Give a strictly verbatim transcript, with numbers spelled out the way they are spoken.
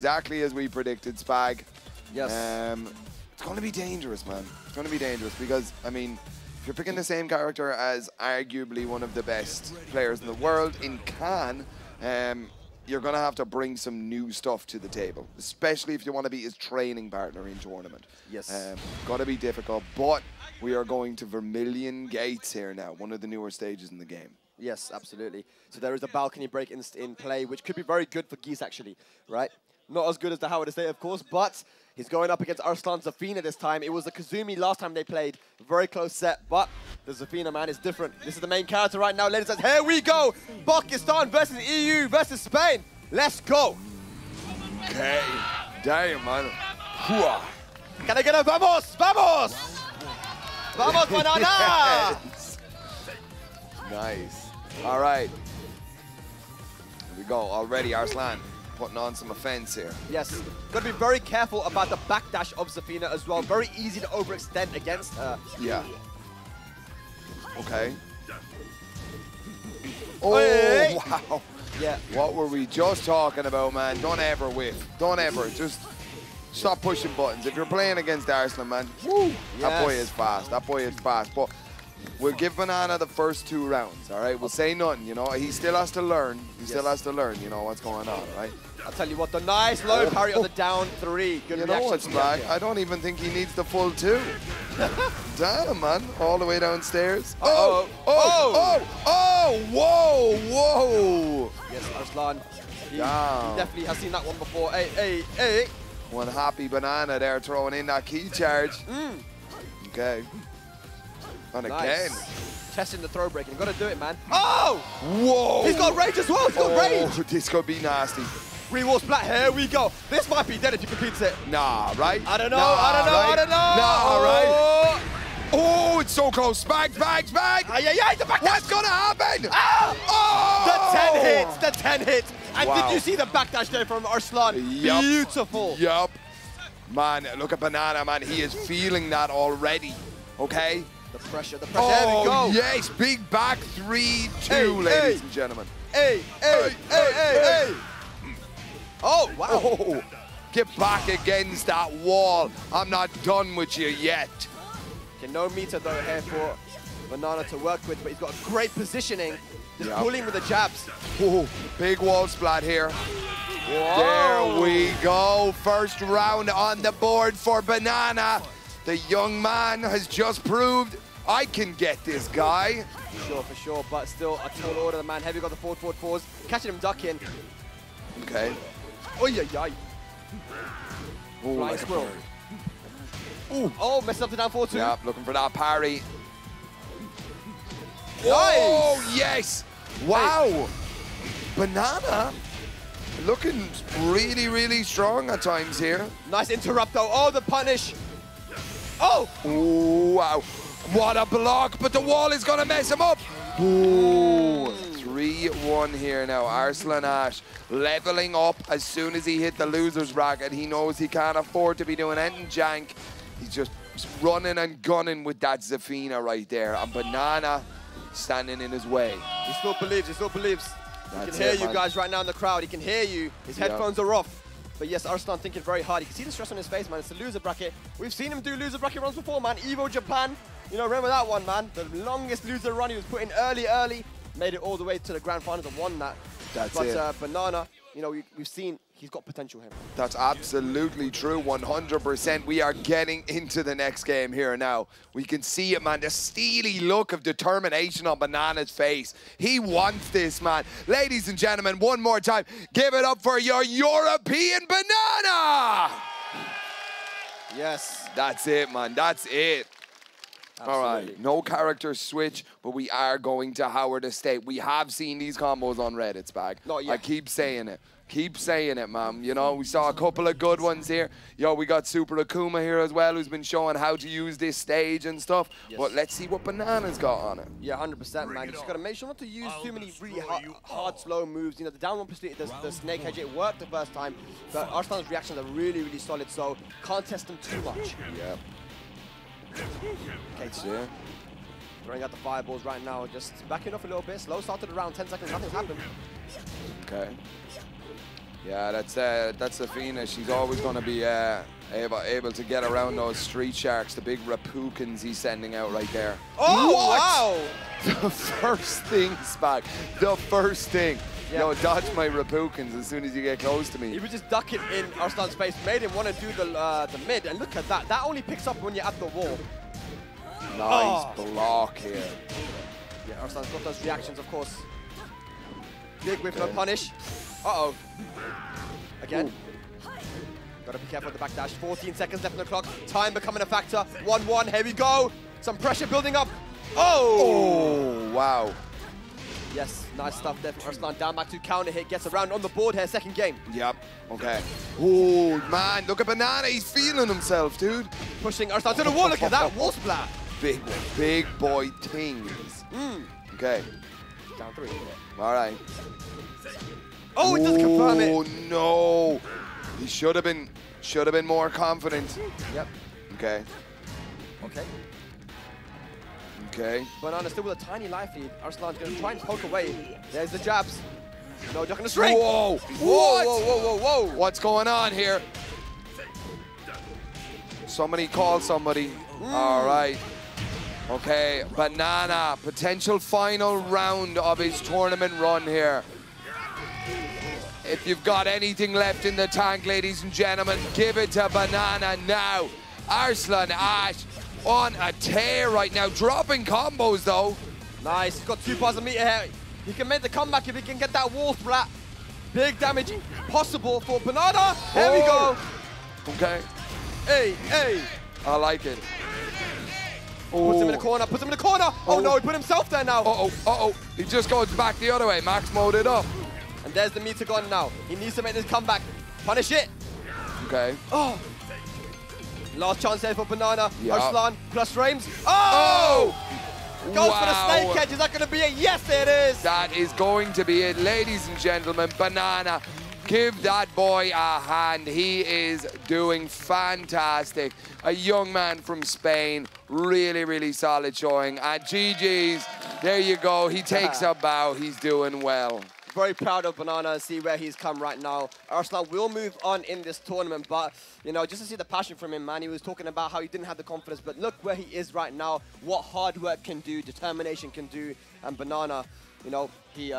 Exactly as we predicted, Spag. Yes. Um, it's going to be dangerous, man. It's going to be dangerous because, I mean, if you're picking the same character as arguably one of the best players in the world in Khan, um, you're going to have to bring some new stuff to the table, especially if you want to be his training partner in tournament. Yes. Um, got to be difficult, but we are going to Vermilion Gates here now, one of the newer stages in the game. Yes, absolutely. So there is a balcony break in, in play, which could be very good for Geese, actually, right? Not as good as the Howard Estate, of course, but he's going up against Arslan Zafina this time. It was the Kazumi last time they played. Very close set, but the Zafina, man, is different. This is the main character right now, ladies and here we go! Pakistan versus E U versus Spain. Let's go! Okay. Damn, man. Can I get a vamos? Vamos! Vamos, banana! Yes. Nice. All right. Here we go. Already, Arslan putting on some offense here. Yes, got to be very careful about the backdash of Zafina as well. Very easy to overextend against her. Yeah. Okay. Oh, hey. Wow. Yeah. What were we just talking about, man? Don't ever whiff. Don't ever. Just stop pushing buttons. If you're playing against Arslan, man, woo, yes. That boy is fast. That boy is fast. But we'll give Banana the first two rounds, all right? We'll say nothing, you know? He still has to learn. He yes. still has to learn, you know, what's going on, right? I'll tell you what, the nice low parry on the down three. Good you reaction. You know what's back? I don't even think he needs the full two. Damn, man. All the way downstairs. Uh oh, oh, oh, oh, oh, whoa, whoa. Yes, Arslan. He, he definitely has seen that one before. Hey, hey, hey. One happy Banana there throwing in that key charge. Mm. Okay. And nice. Again. Testing the throw break, and gotta do it, man. Oh! Whoa! He's got rage as well, he's got oh, rage! This could be nasty. Rewall splat, here we go. This might be dead if you complete it. Nah, right? I don't know, nah, I don't know, right? I don't know! Nah, oh. Right? Oh, it's so close. Bang, bang, bang! Ah, yeah, yeah, the back dash. What's gonna happen? Ah! Oh! The ten hits, the ten hits. And wow. Did you see the backdash there from Arslan? Yep. Beautiful. Yup. Man, look at Banana, man. He is feeling that already, okay? The pressure, the pressure, oh, there we go. Yes, big back three, two, hey, ladies hey. and gentlemen. Hey, hey, hey, hey, hey. Oh, wow. Oh, get back against that wall. I'm not done with you yet. Okay, no meter though here for Banana to work with, but he's got great positioning. Just yep. pulling with the jabs. Oh, big wall splat here. Whoa. There we go. First round on the board for Banana. The young man has just proved I can get this guy. For sure, for sure, but still a tall order. The man heavy got the forward, forward, fours. Catching him ducking. Okay. Oh, yeah, yeah. Oh, nice squirrel. Ooh. Oh, messing up the down four, two. Yeah, looking for that parry. Nice. Oh, yes. Wow. Hey. Banana. Looking really, really strong at times here. Nice interrupt, though. Oh, the punish. Oh! Ooh, wow. What a block, but the wall is going to mess him up. Ooh. three one here now. Arslan Ash leveling up as soon as he hit the loser's bracket. He knows he can't afford to be doing anything jank. He's just running and gunning with that Zafina right there. And Banana standing in his way. He still believes, he still believes. That's he can hear it, you man. Guys right now in the crowd. He can hear you. His yeah. headphones are off. But yes, Arslan thinking very hard. You can see the stress on his face, man. It's a loser bracket. We've seen him do loser bracket runs before, man. EVO Japan, you know, remember that one, man. The longest loser run he was put in early, early. Made it all the way to the grand finals and won that. That's but, it. But uh, Banana, you know, we, we've seen he's got potential here. That's absolutely true, one hundred percent. We are getting into the next game here now. We can see it, man. The steely look of determination on Banana's face. He wants this, man. Ladies and gentlemen, one more time, give it up for your European Banana! Yes. That's it, man. That's it. Absolutely. All right, no character switch, but we are going to Howard Estate. We have seen these combos on Reddit's bag. Not yet. I keep saying it. Keep saying it, man. You know, we saw a couple of good ones here. Yo, we got Super Akuma here as well, who's been showing how to use this stage and stuff. Yes. But let's see what Banana's got on it. Yeah, one hundred percent, man. You just got to make sure not to use I'll too many really hard, hard, slow moves. You know, the down one, the, the snake hedge, it worked the first time. But Arslan's reactions are really, really solid, so can't test them too much. Yeah. Okay, yeah. Throwing out the fireballs right now. Just backing off a little bit. Slow started around ten seconds. Nothing's happened. Okay. Yeah, that's uh, that's Zafina. She's always going to be uh, able able to get around those street sharks. The big Rapu Kens he's sending out right there. Oh what? Wow! The first thing, Spot. The first thing. Yeah. Yo, dodge my Rapu Kens as soon as you get close to me. He was just ducking in Arslan's face, made him want to do the uh, the mid, and look at that. That only picks up when you're at the wall. Nice oh. block here. Yeah, Arslan's got those reactions, of course. Big whip, no punish. Uh-oh. Again. Ooh. Gotta be careful with the backdash. fourteen seconds left on the clock. Time becoming a factor. one one, here we go. Some pressure building up. Oh! Oh, wow. Yes, nice stuff there from Arslan. Down back to counter hit, gets around on the board here, second game. Yep, okay. Oh, man, look at Banana, he's feeling himself, dude. Pushing Arslan to the wall, look at that wall splat. Big, big boy things. Mm. Okay. Down three. All right. Oh, it doesn't confirm it. Oh, no. He should have been, should have been more confident. Yep. Okay. Okay. Okay. Banana still with a tiny life lead. Arslan's going to try and poke away. There's the jabs. No, duck in the straight. Whoa. Whoa, whoa, whoa, whoa, whoa. What's going on here? Somebody call somebody. Mm. All right. Okay, Banana. Potential final round of his tournament run here. If you've got anything left in the tank, ladies and gentlemen, give it to Banana now. Arslan Ash on a tear right now, dropping combos though. Nice, he's got two bars a meter here. He can make the comeback if he can get that wall flat. Big damage possible for Banana. There oh. we go. Okay. Hey, hey. I like it. Oh. Puts him in the corner, puts him in the corner. Oh, oh no, he put himself there now. Uh-oh, uh-oh. He just goes back the other way. Max mode it up. And there's the meter gone now. He needs to make this comeback. Punish it. Okay. Oh. Last chance there for Banana. Yep. Arslan plus frames. Oh! Goes wow. for the snake catch. Is that going to be it? Yes, it is. That is going to be it, ladies and gentlemen. Banana, give that boy a hand. He is doing fantastic. A young man from Spain. Really, really solid showing. At G G's, there you go. He takes yeah. a bow. He's doing well. Very proud of Banana and see where he's come right now. Arslan will move on in this tournament, but you know, just to see the passion from him, man. He was talking about how he didn't have the confidence, but look where he is right now. What hard work can do, determination can do, and Banana, you know, he. Uh